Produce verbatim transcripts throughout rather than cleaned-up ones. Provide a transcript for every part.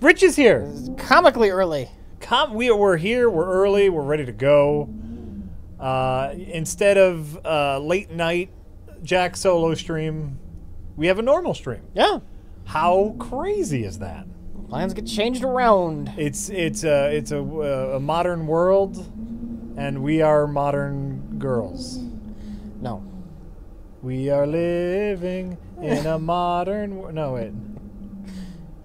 Rich is here. This is comically early. Com- we, we're here. We're early. We're ready to go. Uh, instead of uh, late night Jack solo stream, we have a normal stream. Yeah. How crazy is that? Plans get changed around. It's it's uh, it's a uh, a modern world, and we are modern girls. No. We are living in a modern world. No, wait.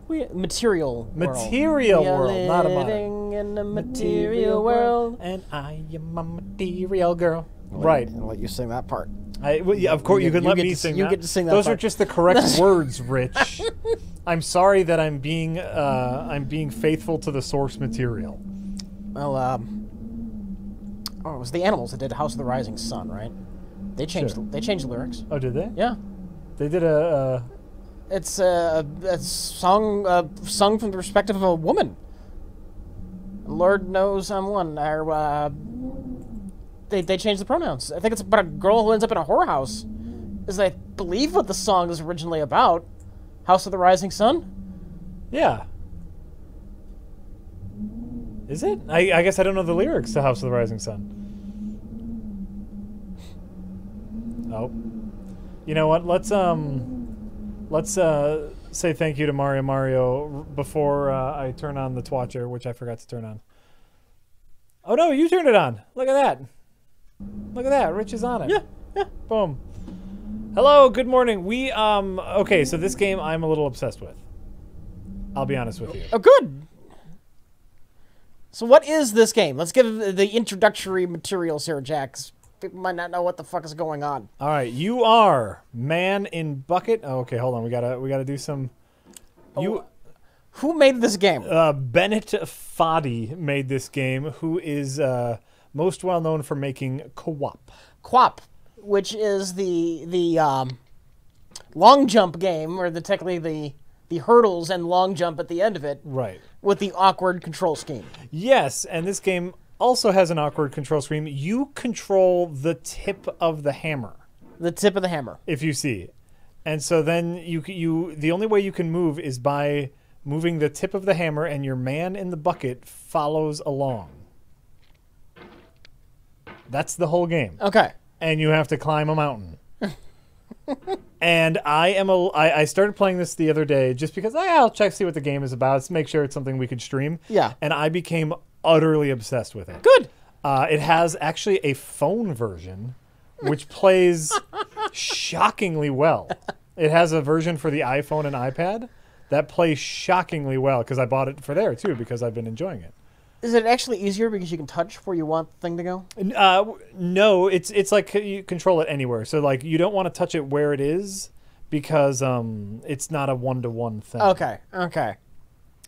We, material material world, world not a modern. In a material world, and I am a material girl. I'll right, and let you sing that part. I, well, yeah, of course, you, you can you let me to, sing. You that. Get to sing that. Those part. Are just the correct words, Rich. I'm sorry that I'm being uh, I'm being faithful to the source material. Well, um, oh, it was the Animals that did House of the Rising Sun, right? They changed. Sure. They changed the lyrics. Oh, did they? Yeah, they did a. a It's a, a song uh, sung from the perspective of a woman. Lord knows I'm one. Or, uh, they they changed the pronouns. I think it's about a girl who ends up in a whorehouse. Is I believe what the song is originally about. House of the Rising Sun? Yeah. Is it? I, I guess I don't know the lyrics to House of the Rising Sun. Oh. You know what? Let's, um... Let's uh, say thank you to Mario Mario before uh, I turn on the Twatcher, which I forgot to turn on. Oh no, you turned it on. Look at that. Look at that. Rich is on it. Yeah. Yeah. Boom. Hello. Good morning. We, um, okay, so this game I'm a little obsessed with. I'll be honest with you. Oh, good. So what is this game? Let's give the introductory materials here, Jax. People might not know what the fuck is going on. All right, you are man in bucket. Oh, okay, hold on. We gotta we gotta do some. You, oh, who made this game? Uh, Bennett Foddy made this game. Who is uh, most well known for making Q W O P. Q W O P, which is the the um, long jump game, or the technically the the hurdles and long jump at the end of it. Right. With the awkward control scheme. Yes, and this game also has an awkward control scheme. You control the tip of the hammer. The tip of the hammer. If you see. And so then you you the only way you can move is by moving the tip of the hammer, and your man in the bucket follows along. That's the whole game. Okay. And you have to climb a mountain. And I am a, I, I started playing this the other day just because I, I'll check, see what the game is about. Let's make sure it's something we could stream. Yeah. And I became utterly obsessed with it. Good. Uh, it has actually a phone version, which plays shockingly well. It has a version for the iPhone and iPad that plays shockingly well, because I bought it for there, too, because I've been enjoying it. Is it actually easier because you can touch where you want the thing to go? Uh, no, it's it's like you control it anywhere. So, like, you don't want to touch it where it is because um, it's not a one-to-one thing. Okay, okay.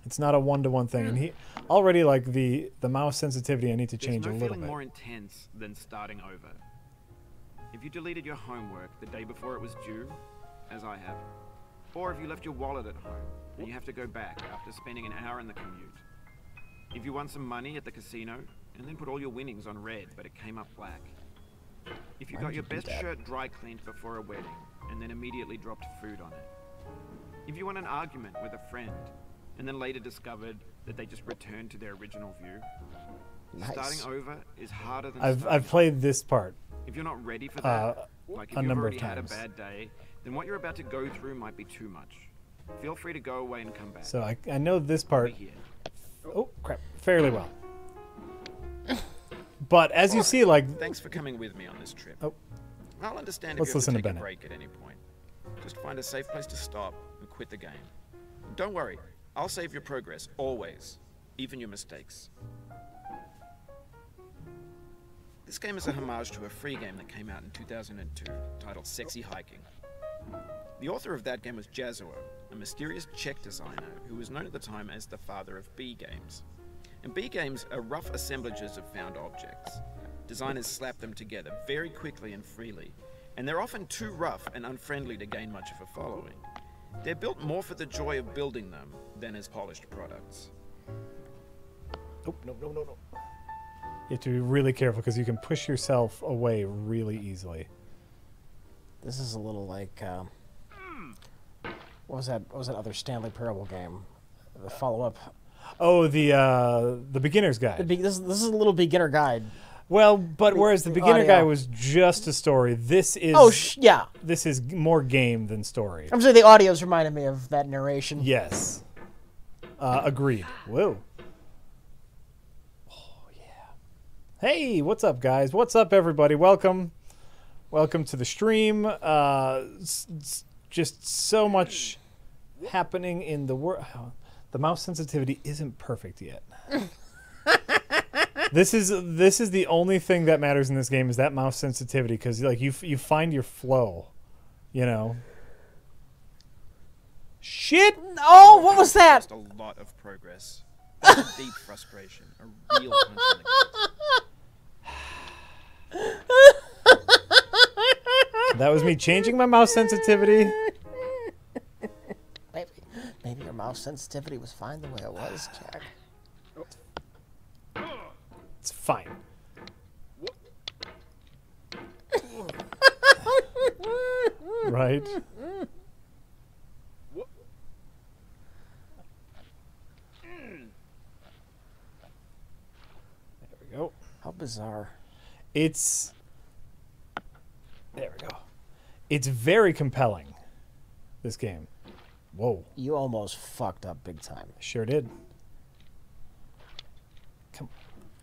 It's not a one-to-one thing, and he already like the the mouse sensitivity. I need to change no a little bit. There's no feeling more intense than starting over. If you deleted your homework the day before it was due, as I have, or if you left your wallet at home and you have to go back after spending an hour in the commute, if you won some money at the casino and then put all your winnings on red but it came up black, if you Why got your you best shirt dry cleaned before a wedding and then immediately dropped food on it, if you won an argument with a friend and then later discovered that they just returned to their original view. Nice. Starting over is harder than I've I've played this part. If you're not ready for that, uh, like if a you've number already of times. Had a bad day, then what you're about to go through might be too much. Feel free to go away and come back. So I I know this part. Oh crap! Fairly well. But as you see, like. Thanks for coming with me on this trip. Oh. I'll understand if you have to take a break at any point. Just find a safe place to stop and quit the game. Don't worry. I'll save your progress, always, even your mistakes. This game is a homage to a free game that came out in two thousand two, titled Sexy Hiking. The author of that game was Jazzuo, a mysterious Czech designer who was known at the time as the father of B-games. And B-games are rough assemblages of found objects. Designers slap them together very quickly and freely, and they're often too rough and unfriendly to gain much of a following. They're built more for the joy of building them than as polished products. Nope, nope, no, no, no. You have to be really careful because you can push yourself away really easily. This is a little like, um, what was that? What was that other Stanley Parable game? the follow up. Oh, the uh, the beginner's guide. The be this, this is a little beginner guide. Well, but whereas the beginner guide was just a story, this is oh sh yeah, this is more game than story. I'm sorry, the audio's reminded me of that narration. Yes, uh, agreed. Whoa. Oh yeah. Hey, what's up, guys? What's up, everybody? Welcome, welcome to the stream. Uh, just so much happening in the world. The mouse sensitivity isn't perfect yet. This is this is the only thing that matters in this game is that mouse sensitivity, because like you you find your flow, you know. Shit! Oh, what was that? Just a lot of progress. That's deep frustration, a real punch in the gut. That was me changing my mouse sensitivity. Maybe, maybe your mouse sensitivity was fine the way it was, Jack. It's fine. Right? There we go. How bizarre. It's... There we go. It's very compelling, this game. Whoa. You almost fucked up big time. Sure did.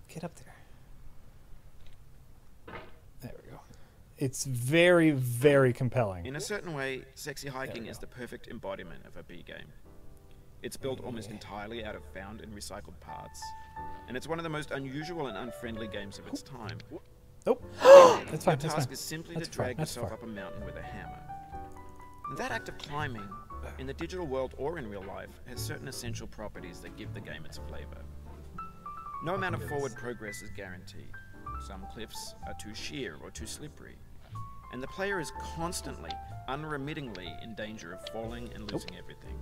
Get up there. There we go. It's very, very compelling. In a certain way, Sexy Hiking is the perfect embodiment of a B game. It's built almost entirely out of found and recycled parts, and it's one of the most unusual and unfriendly games of its time. Nope. That's fine. Your task is simply to drag yourself up a mountain with a hammer. That act of climbing, in the digital world or in real life, has certain essential properties that give the game its flavor. No amount of forward progress is guaranteed. Some cliffs are too sheer or too slippery, and the player is constantly, unremittingly in danger of falling and losing nope. everything.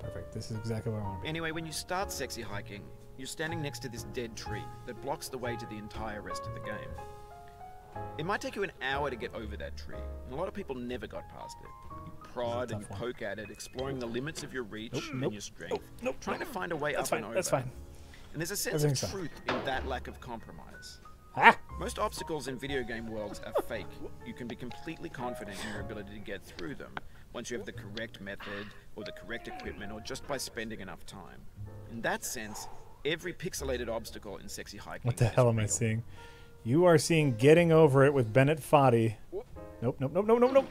Perfect. This is exactly what I want to be. Anyway, when you start Sexy Hiking, you're standing next to this dead tree that blocks the way to the entire rest of the game. It might take you an hour to get over that tree, and a lot of people never got past it. You prod and you one. poke at it, exploring the limits of your reach nope, and nope, your strength, nope, nope, trying to find a way that's up fine, and over. That's fine. And there's a sense of truth fine. in that lack of compromise. Ah. Most obstacles in video game worlds are fake. You can be completely confident in your ability to get through them once you have the correct method or the correct equipment or just by spending enough time. In that sense, every pixelated obstacle in Sexy Hiking What the hell am real. I seeing? You are seeing Getting Over It with Bennett Foddy. Nope, nope, nope, nope, nope, nope.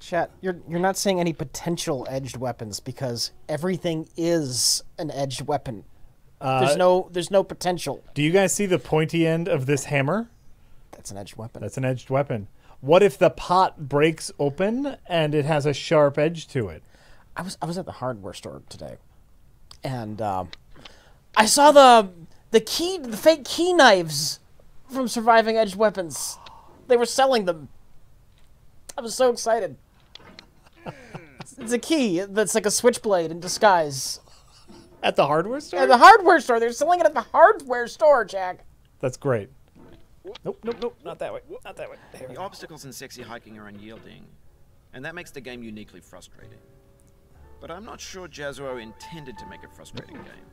Chat, you're you're not seeing any potential edged weapons because everything is an edged weapon. Uh, there's no there's no potential. Do you guys see the pointy end of this hammer? That's an edged weapon. That's an edged weapon. What if the pot breaks open and it has a sharp edge to it? I was I was at the hardware store today, and uh, I saw the the key the fake key knives from Surviving Edged Weapons. They were selling them. I was so excited. It's a key that's like a switchblade in disguise. At the hardware store? At the hardware store. They're selling it at the hardware store, Jack. That's great. Nope, nope, nope. Not that way. Not that way. There. The obstacles in Sexy Hiking are unyielding, and that makes the game uniquely frustrating. But I'm not sure Jazzuo intended to make a frustrating game.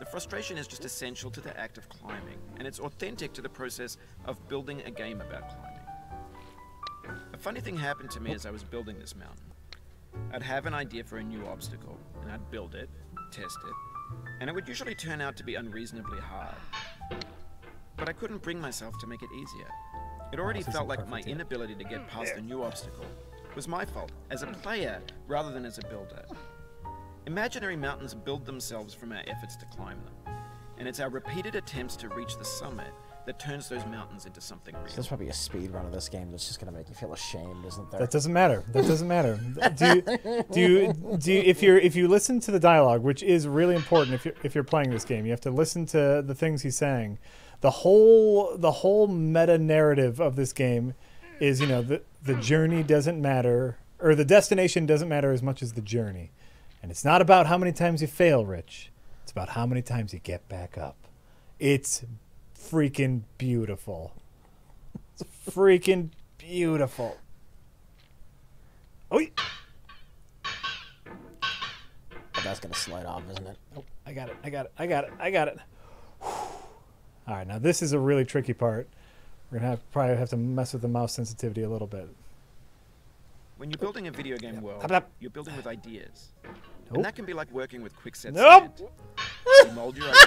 The frustration is just essential to the act of climbing, and it's authentic to the process of building a game about climbing. A funny thing happened to me as I was building this mountain. I'd have an idea for a new obstacle, and I'd build it, test it, and it would usually turn out to be unreasonably hard. But I couldn't bring myself to make it easier. It already felt like my inability to get past the new obstacle was my fault as a player rather than as a builder. Imaginary mountains build themselves from our efforts to climb them, and it's our repeated attempts to reach the summit that turns those mountains into something real. So there's probably a speed run of this game that's just going to make you feel ashamed, isn't there? That doesn't matter. That doesn't matter. do you, do you, do you, if you're if you listen to the dialogue, which is really important if you're if you're playing this game, you have to listen to the things he's saying. The whole the whole meta narrative of this game is, you know, the the journey doesn't matter, or the destination doesn't matter as much as the journey. And it's not about how many times you fail, Rich. It's about how many times you get back up. It's freaking beautiful. It's freaking beautiful. Oh, But that's going to slide off, isn't it? Oh, I got it. I got it. I got it. I got it. Whew. All right. Now, this is a really tricky part. We're going to have, probably have to mess with the mouse sensitivity a little bit. When you're building a video game yeah. world, Hop, you're building with ideas. Nope. And that can be like working with quickset. Nope. You mold your ideas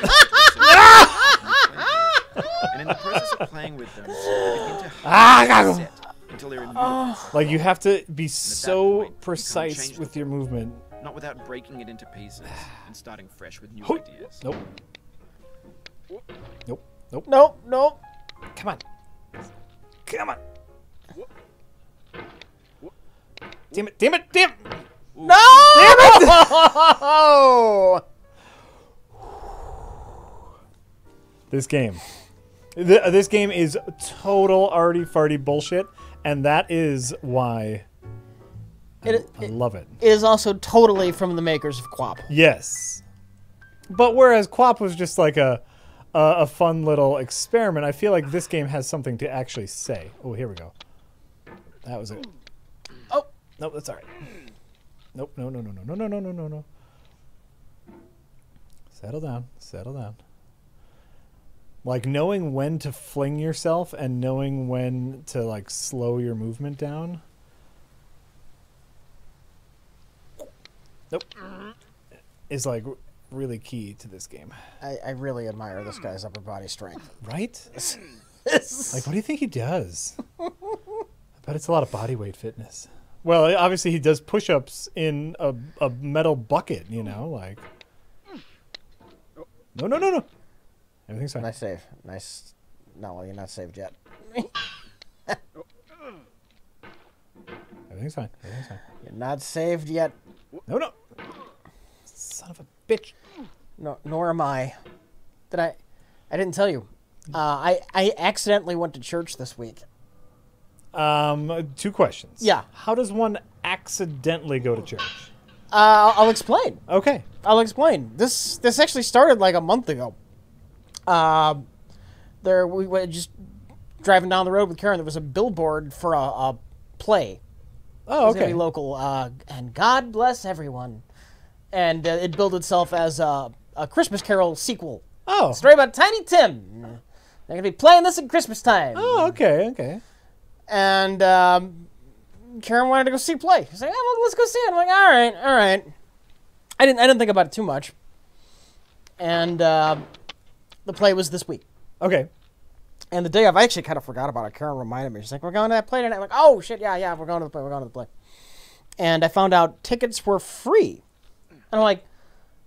and, and in the process of playing with them, into ah, set until they're in oh. Like, you have to be so point, precise you with your movement. Not without breaking it into pieces and starting fresh with new Hoop. ideas. Nope. Nope. Nope. Nope. Nope. Come on. Come on. Damn it. Damn it. Damn it. Ooh. No! Damn it! Oh! This game. Th this game is total arty-farty bullshit, and that is why I, it, I love it. It is also totally from the makers of Q W O P. Yes. But whereas Q W O P was just like a, a, a fun little experiment, I feel like this game has something to actually say. Oh, here we go. That was it. Oh, no, that's all right. Nope, no, no, no, no, no, no, no, no, no. Settle down. Settle down. Like, knowing when to fling yourself and knowing when to, like, slow your movement down. Nope. Is, like, really key to this game. I, I really admire this guy's upper body strength. Right? Like, what do you think he does? I bet it's a lot of body weight fitness. Well, obviously he does push-ups in a, a metal bucket, you know, like. No, no, no, no. Everything's fine. Nice save. Nice. No, well, you're not saved yet. Everything's fine. Everything's fine. You're not saved yet. No, no. Son of a bitch. No, nor am I. Did I? I didn't tell you. Uh, I I accidentally went to church this week. Um, two questions. Yeah. How does one accidentally go to church? Uh, I'll explain. Okay. I'll explain. This this actually started like a month ago. Uh, there we were just driving down the road with Karen. There was a billboard for a, a play. Oh, okay. It was gonna be local. Uh, and God bless everyone. And uh, it billed itself as a, a Christmas Carol sequel. Oh. Story about Tiny Tim. They're gonna be playing this at Christmas time. Oh, okay, okay. And um, Karen wanted to go see play. She's like, oh, let's go see it. I'm like, all right, all right. I didn't, I didn't think about it too much. And uh, the play was this week. Okay. And the day of, I actually kind of forgot about it. Karen reminded me. She's like, we're going to that play tonight. I'm like, oh, shit, yeah, yeah, we're going to the play. We're going to the play. And I found out tickets were free. And I'm like,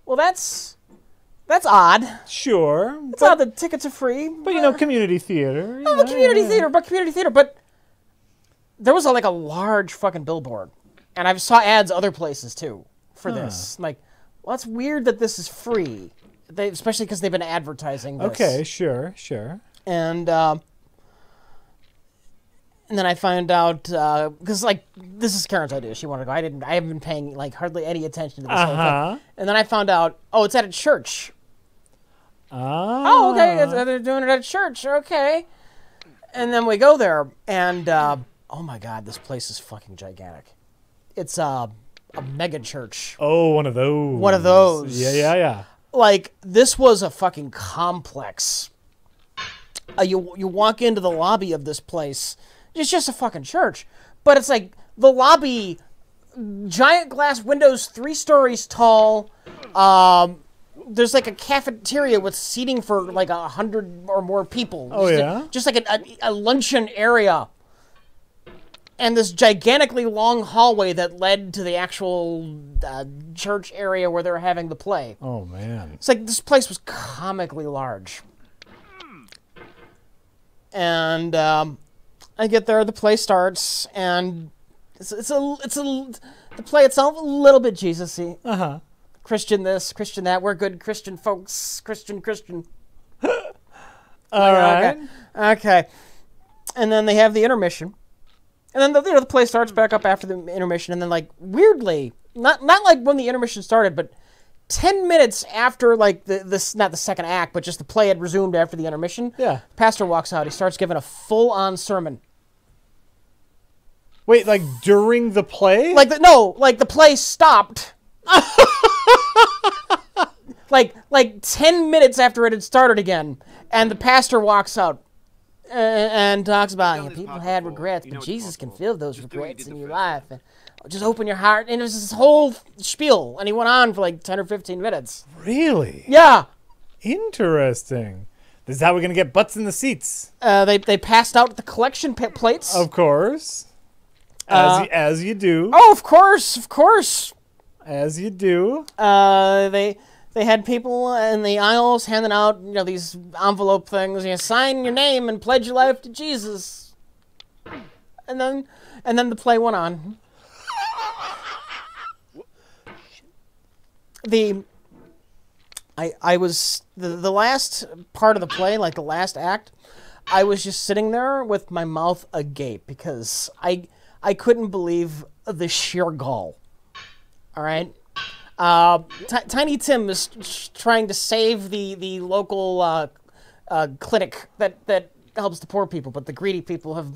well, that's... That's odd. Sure. It's but, odd that tickets are free. But, you know, community theater. Oh, yeah, community yeah. theater, but community theater, but... There was a, like a large fucking billboard, and I saw ads other places too for huh. this. I'm like, well, it's weird that this is free, they, especially because they've been advertising this. Okay, sure, sure. And uh, and then I found out because uh, like this is Karen's idea. She wanted to go. I didn't. I haven't been paying like hardly any attention to this uh-huh. whole thing. And then I found out. Oh, it's at a church. Ah. Oh, okay. They're doing it at a church. Okay. And then we go there and. Uh, Oh my God, this place is fucking gigantic. It's uh, a mega church. Oh, one of those. One of those. Yeah, yeah, yeah. Like, this was a fucking complex. Uh, you, you walk into the lobby of this place. It's just a fucking church. But it's like the lobby, giant glass windows, three stories tall. Um, there's like a cafeteria with seating for like a hundred or more people. Oh, just yeah? A, just like a, a, a luncheon area. And this gigantically long hallway that led to the actual uh, church area where they were having the play. Oh, man. It's like this place was comically large. And um, I get there, the play starts, and it's, it's a, it's a, the play itself, a little bit Jesus-y. Uh-huh. Christian this, Christian that, we're good Christian folks, Christian, Christian. All right. Okay. Okay. And then they have the intermission. And then the, you know, the play starts back up after the intermission, and then like weirdly, not not like when the intermission started, but ten minutes after like the this not the second act, but just the play had resumed after the intermission. Yeah. The pastor walks out. He starts giving a full-on sermon. Wait, like during the play? Like the, no, like the play stopped. like like ten minutes after it had started again, and the pastor walks out and, and talks about, you know, people had regrets, but Jesus can fill those regrets in your life. And just open your heart. And it was this whole spiel, and he went on for like ten or fifteen minutes. Really? Yeah. Interesting. This is how we're gonna get butts in the seats. Uh, they they passed out the collection pit plates. Of course, as uh, you, as you do. Oh, of course, of course, as you do. Uh, they they had people in the aisles handing out, you know, these envelope things. You sign your name and pledge your life to Jesus. And then and then the play went on. the I, I was, the, the last part of the play, like the last act, I was just sitting there with my mouth agape because I I couldn't believe the sheer gall. All right? Uh, Tiny Tim is trying to save the, the local uh, uh, clinic that, that helps the poor people, but the greedy people have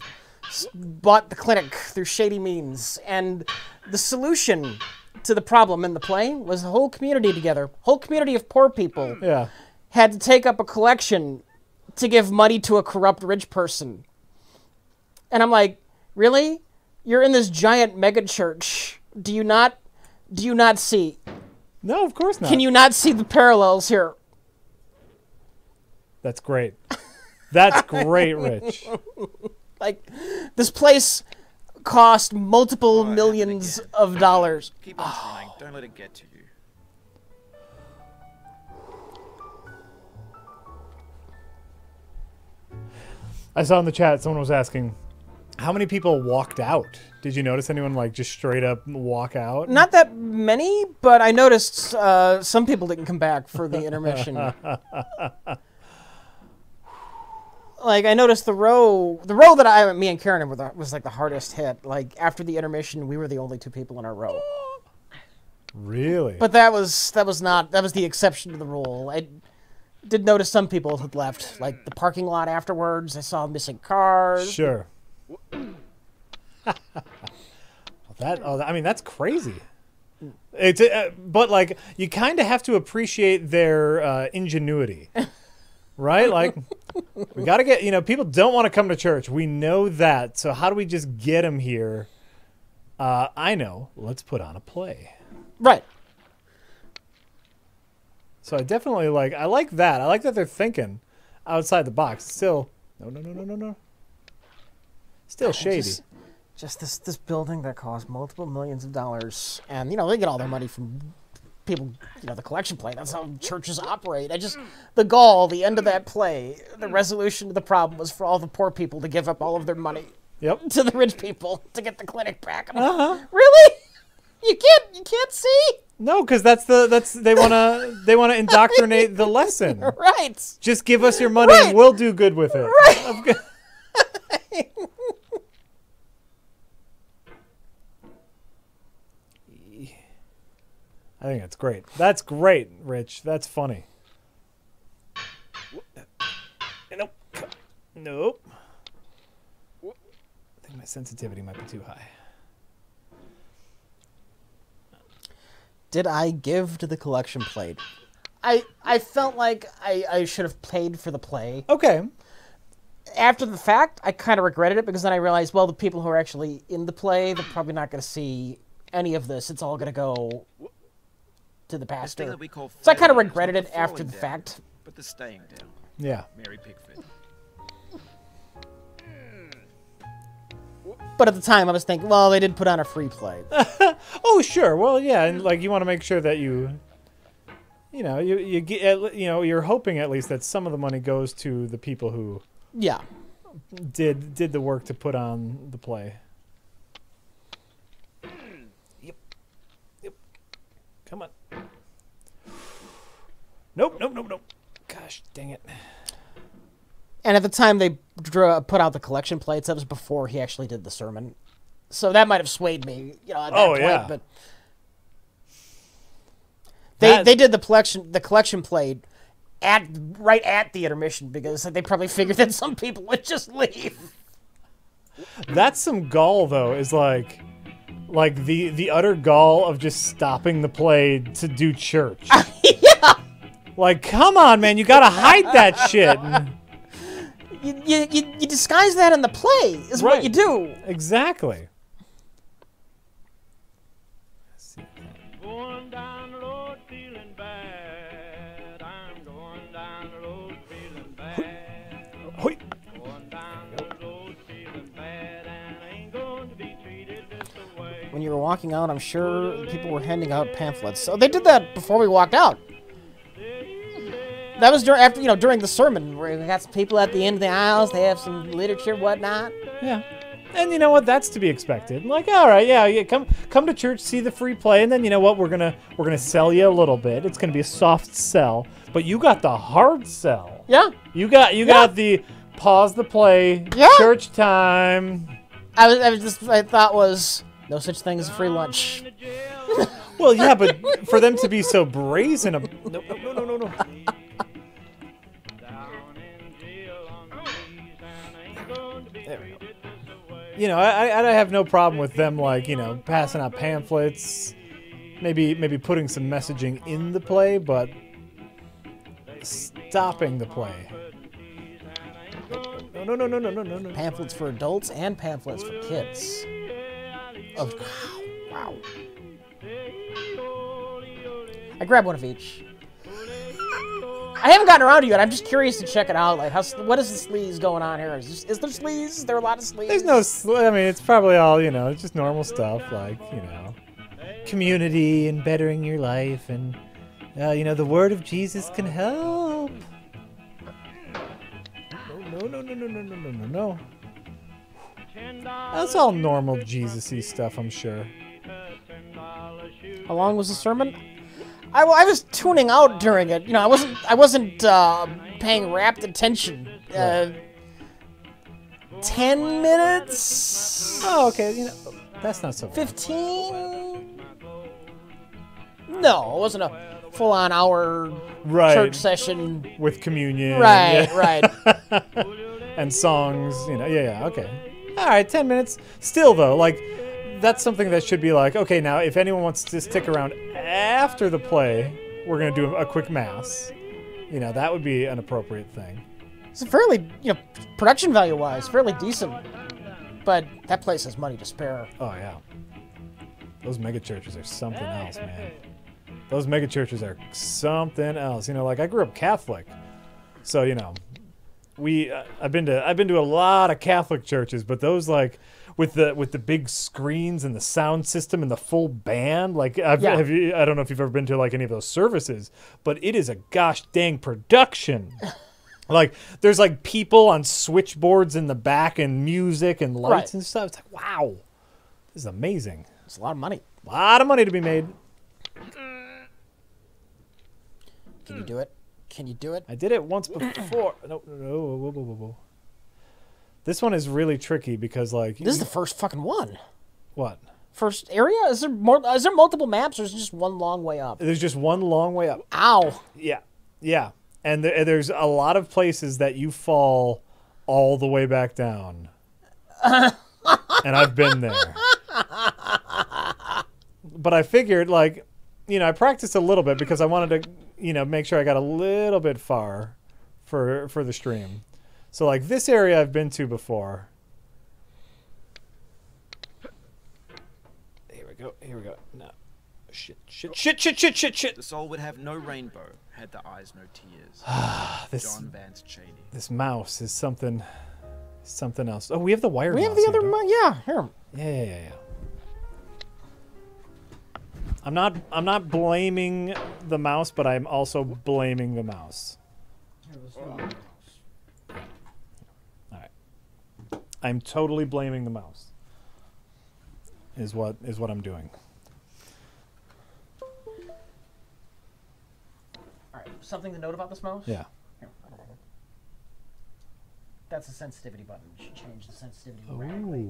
bought the clinic through shady means. And the solution to the problem in the play was the whole community together, whole community of poor people, yeah, had to take up a collection to give money to a corrupt rich person. And I'm like, really? You're in this giant mega church. Do you not, do you not see? No, of course not. Can you not see the parallels here? That's great. That's great, Rich. Like, this place cost multiple oh, millions of dollars. Keep on trying. Oh. Don't let it get to you. I saw in the chat someone was asking, how many people walked out? Did you notice anyone like just straight up walk out? Not that many, but I noticed uh, some people didn't come back for the intermission. Like, I noticed the row, the row that I, me and Karen were the, was like the hardest hit. Like, after the intermission, we were the only two people in our row. Really? But that was, that was not, that was the exception to the rule. I did notice some people had left, like the parking lot afterwards. I saw missing cars. Sure. Well, that, oh, I mean, that's crazy. It's, uh, but like, you kind of have to appreciate their uh, ingenuity. Right? Like, we got to get, you know, people don't want to come to church. We know that. So how do we just get them here? Uh, I know. Let's put on a play. Right. So I definitely like, I like that. I like that they're thinking outside the box. Still, no, no, no, no, no, no. Still shady. Just, just this, this building that cost multiple millions of dollars. And, you know, they get all their money from people, you know, the collection play. That's how churches operate. I just, the gall, the end of that play, the resolution to the problem was for all the poor people to give up all of their money, yep, to the rich people to get the clinic back. I'm uh-huh. like, really? You can't, you can't see? No, because that's the, that's, they want to, they want to indoctrinate the lesson. Right. Just give us your money, right, and we'll do good with it. Right. I think that's great. That's great, Rich. That's funny. Nope. Nope. I think my sensitivity might be too high. Did I give to the collection plate? I I felt like I, I should have paid for the play. Okay. After the fact, I kind of regretted it because then I realized, well, the people who are actually in the play, they're probably not going to see any of this. It's all going to go to the pastor. So I kind of regretted it after the fact. But the staying down. Yeah. Mary Pickford. But at the time I was thinking, well, they did put on a free play. Oh, sure. Well, yeah, and like you want to make sure that you you know, you you get, you know, you're hoping at least that some of the money goes to the people who, yeah, did did the work to put on the play. Yep. Yep. Come on. Nope, nope, nope, nope. Gosh, dang it. And at the time they drew, put out the collection plates, that was before he actually did the sermon. So that might have swayed me, you know, at that oh, point. Yeah. But they, that... they did the collection, the collection plate at, right at the intermission because they probably figured that some people would just leave. That's some gall, though, is like... Like, the, the utter gall of just stopping the play to do church. Yeah! Like, come on, man, you gotta hide that shit. You, you, you, you disguise that in the play, is right. what you do. Exactly. When you were walking out, I'm sure people were handing out pamphlets. So they did that before we walked out. That was during, after, you know, during the sermon, where we got some people at the end of the aisles. They have some literature, whatnot. Yeah, and you know what? That's to be expected. I'm like, all right, yeah, yeah, come, come to church, see the free play, and then you know what? We're gonna, we're gonna sell you a little bit. It's gonna be a soft sell, but you got the hard sell. Yeah. You got, you yeah. got the pause the play. Yeah. Church time. I was, I was just, I thought was. No such thing as a free lunch. Well, yeah, but for them to be so brazen... No, no, no, no, no, no. There we go. You know, I, I have no problem with them, like, you know, passing out pamphlets, maybe, maybe putting some messaging in the play, but stopping the play. No, no, no, no, no, no, no, no. Pamphlets for adults and pamphlets for kids. Oh, wow. I grabbed one of each. I haven't gotten around to you yet. I'm just curious to check it out. Like, how, what is the sleaze going on here? Is, is there sleaze? Is there a lot of sleaze? There's no sleaze. I mean, it's probably all, you know, just normal stuff like, you know, community and bettering your life and, uh, you know, the word of Jesus can help. No, no, no, no, no, no, no, no, no. That's all normal Jesus-y stuff, I'm sure. How long was the sermon? I, I was tuning out during it. You know, I wasn't I wasn't uh, paying rapt attention. Uh, ten minutes? Oh, okay. You know, that's not so bad. Fifteen? No, it wasn't a full-on hour right. church session with communion. Right, yeah. right. And songs. You know, yeah, yeah. Okay. All right, ten minutes. Still, though, like, that's something that should be like, okay, now, if anyone wants to stick around after the play, we're going to do a quick mass. You know, that would be an appropriate thing. It's fairly, you know, production value-wise, fairly decent. But that place has money to spare. Oh, yeah. Those megachurches are something else, man. Those megachurches are something else. You know, like, I grew up Catholic, so, you know... We uh, I've been to I've been to a lot of Catholic churches, but those like with the with the big screens and the sound system and the full band, like I've, yeah. have you, I don't know if you've ever been to like any of those services, but it is a gosh dang production. Like there's like people on switchboards in the back and music and lights right. and stuff. It's like wow, this is amazing. It's a lot of money. A lot of money to be made. Can you do it? Can you do it? I did it once before. No, no, no, whoa, whoa, whoa, whoa. This one is really tricky because, like... This is the first fucking one. What? First area? Is there more? Is there multiple maps or is it just one long way up? There's just one long way up. Ow. Yeah. Yeah. And there, there's a lot of places that you fall all the way back down. And I've been there. But I figured, like, you know, I practiced a little bit because I wanted to... you know, make sure I got a little bit far for for the stream. So like this area I've been to before. Here we go, here we go. No. Shit, shit, shit, shit, shit, shit, shit. The soul would have no rainbow, had the eyes no tears. this, John Vance Cheney. This mouse is something something else. Oh, we have the wire. We mouse have the other mouse, yeah, here. Yeah, yeah, yeah, yeah. I'm not I'm not blaming the mouse, but I'm also blaming the mouse. Alright. I'm totally blaming the mouse. Is what is what I'm doing. Alright, something to note about this mouse? Yeah. Here, that's the sensitivity button. You should change the sensitivity oh. radically.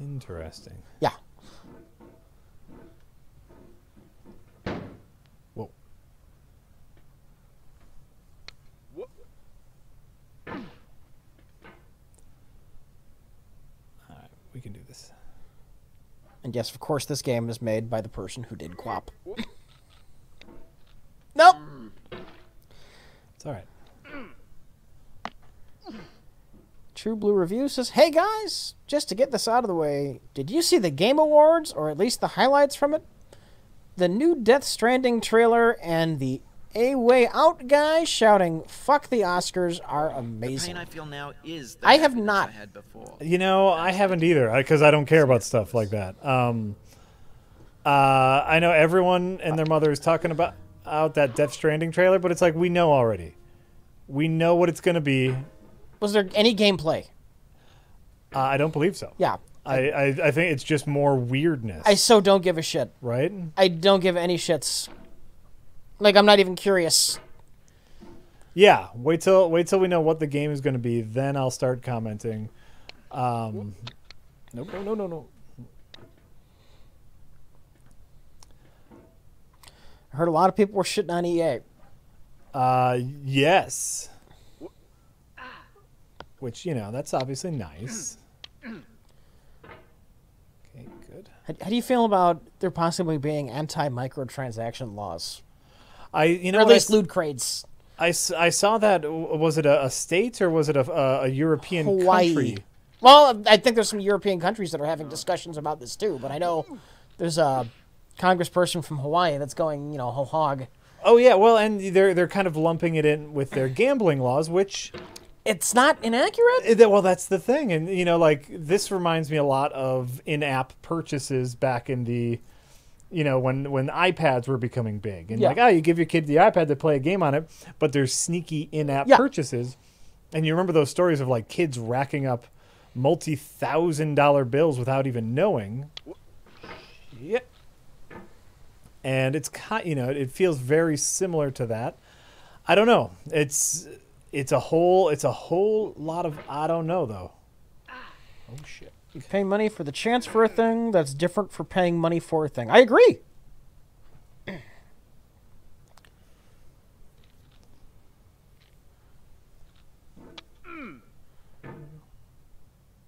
Interesting. Yeah. Whoa. What? All right, we can do this. And yes, of course, this game is made by the person who did Q W O P. Nope. It's all right. True Blue Review says, "Hey guys, just to get this out of the way, did you see the Game Awards, or at least the highlights from it? The new Death Stranding trailer and the A Way Out guy shouting 'fuck the Oscars' are amazing." The pain I feel now is the I have not. I had before. You know, I haven't either, because I, I don't care about stuff like that. Um, uh, I know everyone and their mother is talking about. out that Death Stranding trailer, but it's like, we know already. We know what it's going to be. Was there any gameplay? Uh, I don't believe so. Yeah. I, I, I think it's just more weirdness. I so don't give a shit. Right? I don't give any shits. Like, I'm not even curious. Yeah. Wait till, wait till we know what the game is going to be. Then I'll start commenting. Um, no, no, no, no, no. I heard a lot of people were shitting on E A. Uh, yes. Which, you know, that's obviously nice. Okay, good. How, how do you feel about there possibly being anti-microtransaction laws? I, you know, or at least I, loot crates. I, I saw that. Was it a, a state or was it a, a, a European Hawaii. country? Well, I think there's some European countries that are having discussions about this too, but I know there's a congressperson from Hawaii that's going, you know, ho hog. Oh yeah, well, and they're they're kind of lumping it in with their gambling laws, which it's not inaccurate. Well, that's the thing, and you know, like this reminds me a lot of in-app purchases back in the, you know, when when iPads were becoming big, and yeah. like, oh, you give your kid the iPad to play a game on it, but there's sneaky in-app yeah. purchases, and you remember those stories of like kids racking up multi-thousand dollar bills without even knowing. Yeah. And it's, you know, it feels very similar to that. I don't know. It's it's a whole it's a whole lot of I don't know though. Oh shit! You pay money for the chance for a thing that's different for paying money for a thing. I agree.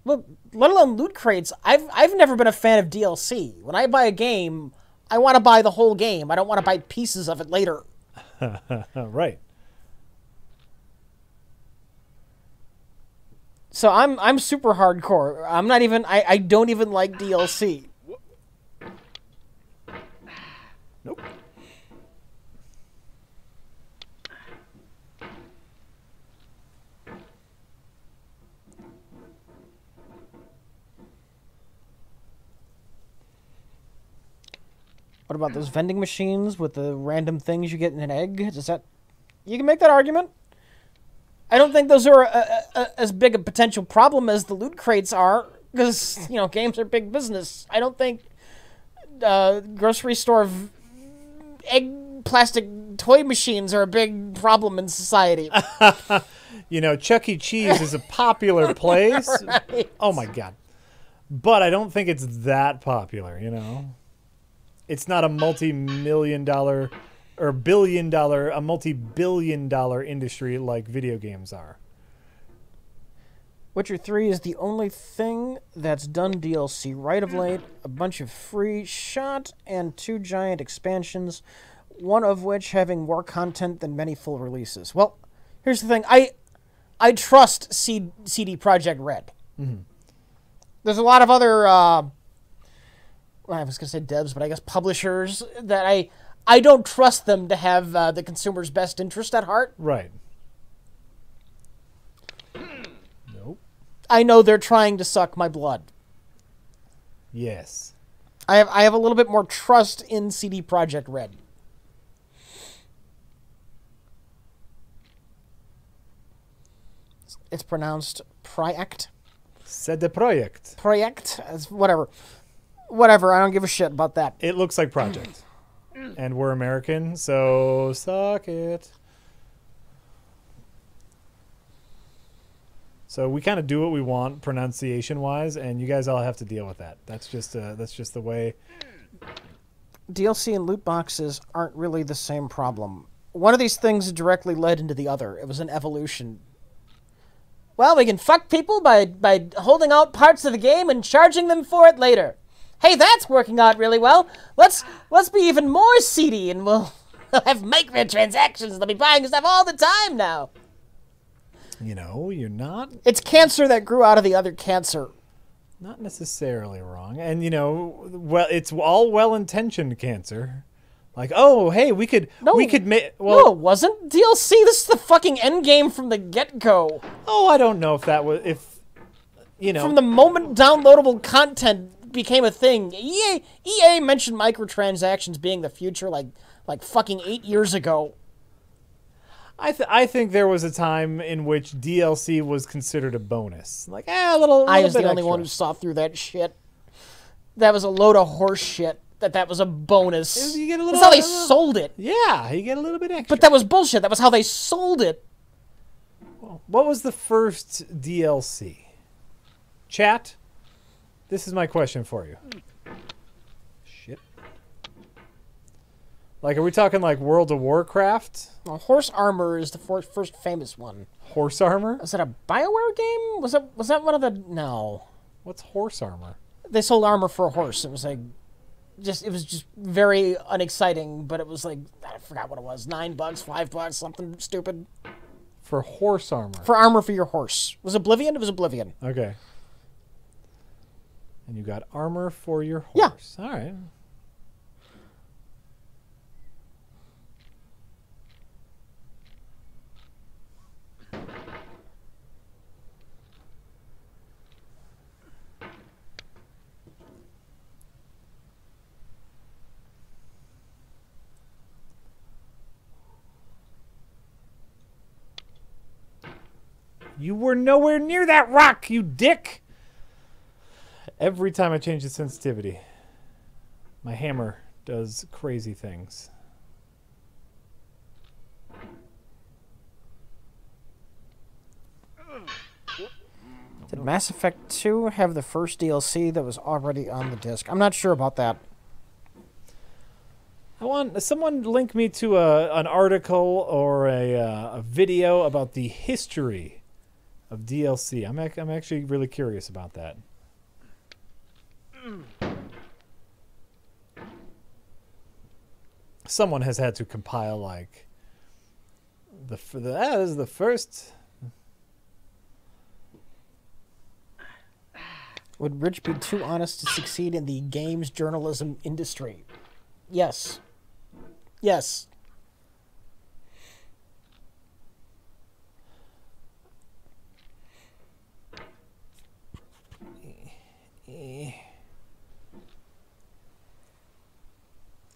Look, let alone loot crates. I've I've never been a fan of D L C. When I buy a game, I want to buy the whole game. I don't want to buy pieces of it later. Right. So I'm I'm super hardcore. I'm not even I, I don't even like D L C. Nope. What about those vending machines with the random things you get in an egg? Does that... You can make that argument. I don't think those are a, a, a, as big a potential problem as the loot crates are, because, you know, games are big business. I don't think uh, grocery store v egg plastic toy machines are a big problem in society. You know, Chuck E. Cheese is a popular place. Right. Oh, my God. But I don't think it's that popular, you know? It's not a multi-million dollar or billion dollar, a multi-billion dollar industry like video games are. Witcher three is the only thing that's done D L C right of late. A bunch of free shot and two giant expansions, one of which having more content than many full releases. Well, here's the thing. I I trust C D Projekt Red. Mm-hmm. There's a lot of other... Uh, Well, I was going to say devs, but I guess publishers, that I I don't trust them to have uh, the consumer's best interest at heart. Right. Nope. I know they're trying to suck my blood. Yes. I have I have a little bit more trust in C D Projekt Red. It's pronounced Projekt. C D Projekt. Projekt, whatever. Whatever, I don't give a shit about that. It looks like Project. And we're American, so suck it. So we kind of do what we want pronunciation-wise, and you guys all have to deal with that. That's just uh, that's just the way. D L C and loot boxes aren't really the same problem. One of these things directly led into the other. It was an evolution. Well, we can fuck people by, by holding out parts of the game and charging them for it later. hey, that's working out really well. Let's let's be even more seedy, and we'll, we'll have microtransactions. They'll be buying stuff all the time now. You know, you're not... It's cancer that grew out of the other cancer. Not necessarily wrong. And, you know, well, it's all well-intentioned cancer. Like, oh, hey, we could... No, we could make... Well, no, it wasn't. D L C, this is the fucking endgame from the get-go. Oh, I don't know if that was... If, you know... From the moment downloadable content became a thing, E A, E A mentioned microtransactions being the future like, like fucking eight years ago. I, th I think there was a time in which D L C was considered a bonus. Like, eh, a little, little I was bit the only extra. one who saw through that shit. That was a load of horse shit, that that was a bonus. Was, you get a little, That's how they little, sold it. Yeah, you get a little bit extra. But that was bullshit. That was how they sold it. What was the first D L C? Chat, this is my question for you. Like, are we talking, like, World of Warcraft? Well, Horse Armor is the first famous one. Horse Armor? Was that a BioWare game? Was that, was that one of the... No. What's Horse Armor? They sold armor for a horse. It was, like... just It was just very unexciting, but it was, like... I forgot what it was. Nine bucks, five bucks, something stupid. For horse armor? For armor for your horse. Was Oblivion? It was Oblivion. Okay. And you got armor for your horse. Yeah. All right. You were nowhere near that rock, you dick! Every time I change the sensitivity, my hammer does crazy things. Did Mass Effect two have the first D L C that was already on the disc? I'm not sure about that. I want someone link me to a, an article or a, uh, a video about the history of D L C. I'm, ac I'm actually really curious about that. Someone has had to compile like the f the ah, this is the first. Would Rich be too honest to succeed in the games journalism industry? Yes. Yes.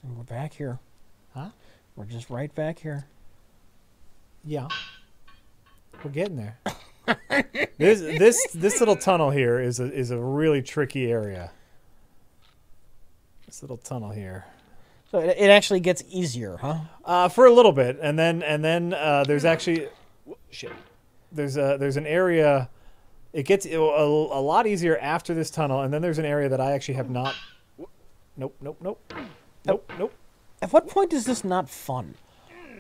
And we're back here. Huh? We're just right back here. Yeah. We're getting there. this this this little tunnel here is a is a really tricky area. This little tunnel here. So it, it actually gets easier, huh? Uh, for a little bit, and then and then uh, there's actually shit. There's a there's an area. It gets a, a lot easier after this tunnel, and then there's an area that I actually have not... Nope, nope, nope. Nope, nope. At what point is this not fun?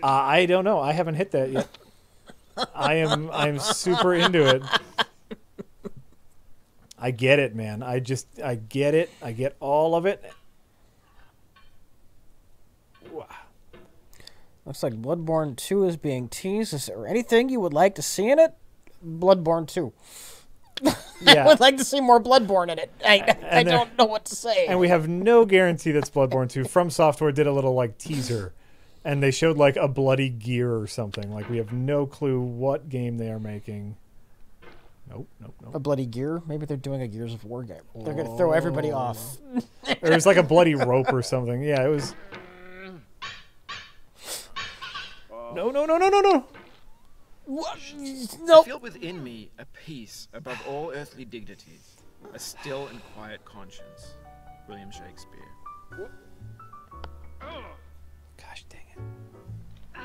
Uh, I don't know. I haven't hit that yet. I am I'm super into it. I get it, man. I just... I get it. I get all of it. Wow. Looks like Bloodborne two is being teased. Is there anything you would like to see in it? Bloodborne two. Yeah. I would like to see more Bloodborne in it. I, I there, don't know what to say. And we have no guarantee that's Bloodborne two. From Software did a little like teaser, and they showed like a bloody gear or something. Like we have no clue what game they are making. Nope, nope, nope. A bloody gear? Maybe they're doing a Gears of War game. Whoa. They're gonna throw everybody off. Or it was like a bloody rope or something. Yeah, it was. Oh. No, no, no, no, no, no. What? No. I feel within me a peace above all earthly dignities, a still and quiet conscience. William Shakespeare. What? Gosh dang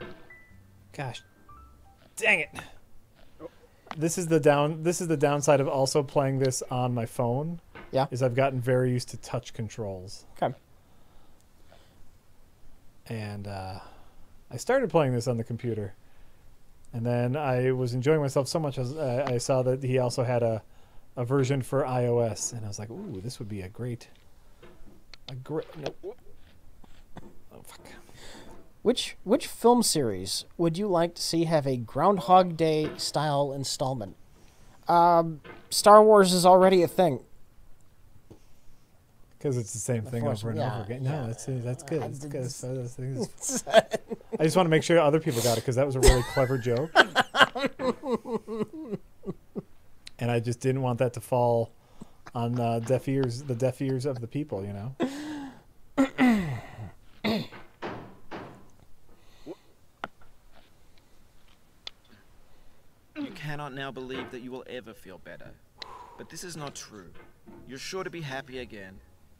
it. Gosh dang it. This is the down this is the downside of also playing this on my phone. Yeah. Is I've gotten very used to touch controls. Okay. And uh I started playing this on the computer, and then I was enjoying myself so much as I, I saw that he also had a, a version for iOS, and I was like, ooh, this would be a great, a great, no. Oh, fuck. Which, which film series would you like to see have a Groundhog Day-style installment? Um, Star Wars is already a thing. Because it's the same thing over and yeah, over again. No, yeah. that's that's good. That's good. Those things. I just want to make sure other people got it, because that was a really clever joke. And I just didn't want that to fall on uh, deaf ears, the deaf ears of the people, you know? You cannot now believe that you will ever feel better. But this is not true. You're sure to be happy again.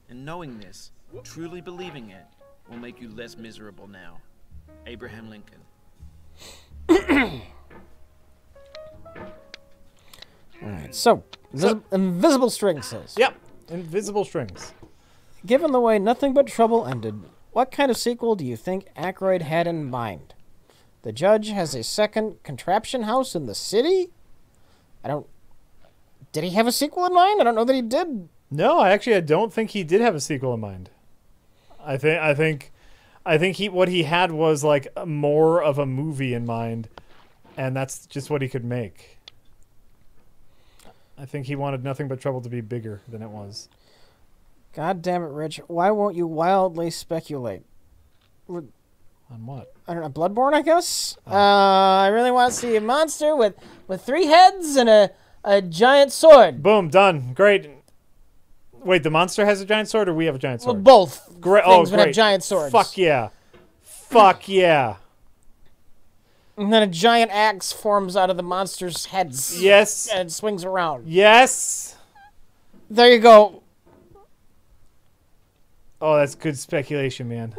And knowing this, truly believing it, will make you less miserable now. Abraham Lincoln. Alright, so, so, Invisible Strings says. Yep, Invisible Strings. Given the way Nothing But Trouble ended, what kind of sequel do you think Aykroyd had in mind? The judge has a second contraption house in the city? I don't... Did he have a sequel in mind? I don't know that he did. No, I actually I don't think he did have a sequel in mind. I think I think I think he what he had was like more of a movie in mind, and that's just what he could make. I think he wanted Nothing But Trouble to be bigger than it was. God damn it, Rich. Why won't you wildly speculate? On what? I don't know, Bloodborne, I guess? Oh. Uh, I really want to see a monster with, with three heads and a A giant sword. Boom, done. Great. Wait, the monster has a giant sword, or we have a giant sword? Well, both. Great. Oh, great. Have giant swords. Fuck yeah. Fuck yeah. And then a giant axe forms out of the monster's heads. Yes. And swings around. Yes. There you go. Oh, that's good speculation, man.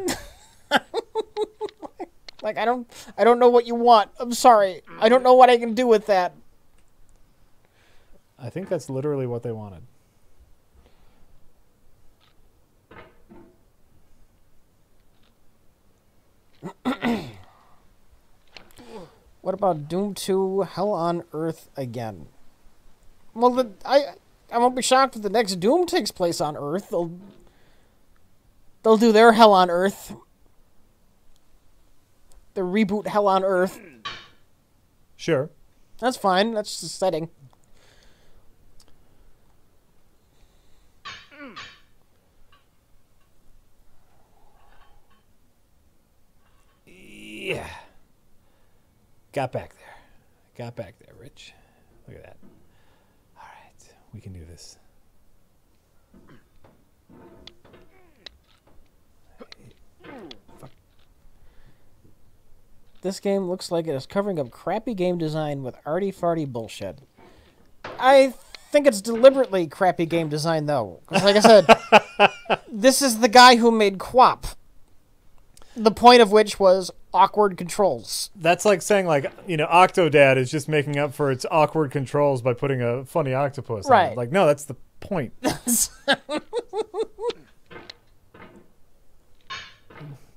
Like, I don't, I don't know what you want. I'm sorry. I don't know what I can do with that. I think that's literally what they wanted. What about Doom two, Hell on Earth again? Well, the, I I won't be shocked if the next Doom takes place on Earth. They'll, they'll do their Hell on Earth. The reboot Hell on Earth. Sure. That's fine. That's just a setting. Yeah. Got back there. Got back there, Rich. Look at that. All right. We can do this. Fuck. This game looks like it is covering up crappy game design with arty-farty bullshit. I think it's deliberately crappy game design, though. 'Cause like I said, this is the guy who made Q W O P. The point of which was awkward controls. That's like saying, like, you know, Octodad is just making up for its awkward controls by putting a funny octopus right. on it. Like, no, that's the point.